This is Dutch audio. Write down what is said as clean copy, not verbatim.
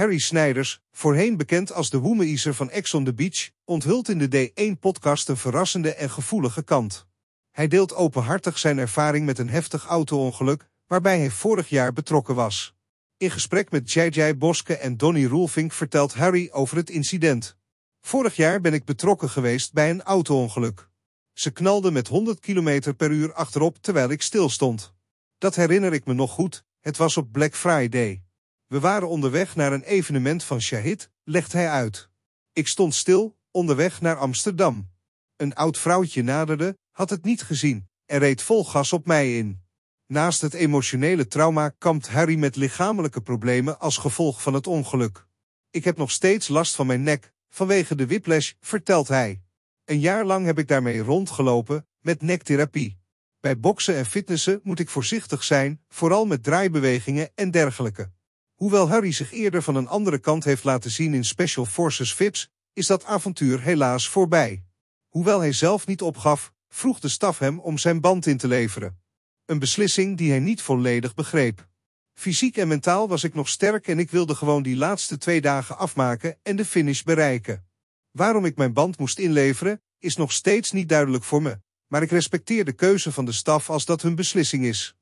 Harrie Snijders, voorheen bekend als de woemeizer van Ex on the Beach, onthult in de DAY1-podcast een verrassende en gevoelige kant. Hij deelt openhartig zijn ervaring met een heftig auto-ongeluk, waarbij hij vorig jaar betrokken was. In gesprek met Jay-Jay Boske en Donny Roelvink vertelt Harrie over het incident. Vorig jaar ben ik betrokken geweest bij een auto-ongeluk. Ze knalden met 100 km per uur achterop terwijl ik stilstond. Dat herinner ik me nog goed, het was op Black Friday. We waren onderweg naar een evenement van Chahid, legt hij uit. Ik stond stil, onderweg naar Amsterdam. Een oud vrouwtje naderde, had het niet gezien, en reed vol gas op mij in. Naast het emotionele trauma kampt Harrie met lichamelijke problemen als gevolg van het ongeluk. Ik heb nog steeds last van mijn nek, vanwege de whiplash, vertelt hij. Een jaar lang heb ik daarmee rondgelopen, met nektherapie. Bij boksen en fitnessen moet ik voorzichtig zijn, vooral met draaibewegingen en dergelijke. Hoewel Harrie zich eerder van een andere kant heeft laten zien in Special Forces VIPS, is dat avontuur helaas voorbij. Hoewel hij zelf niet opgaf, vroeg de staf hem om zijn band in te leveren. Een beslissing die hij niet volledig begreep. Fysiek en mentaal was ik nog sterk en ik wilde gewoon die laatste 2 dagen afmaken en de finish bereiken. Waarom ik mijn band moest inleveren, is nog steeds niet duidelijk voor me, maar ik respecteer de keuze van de staf als dat hun beslissing is.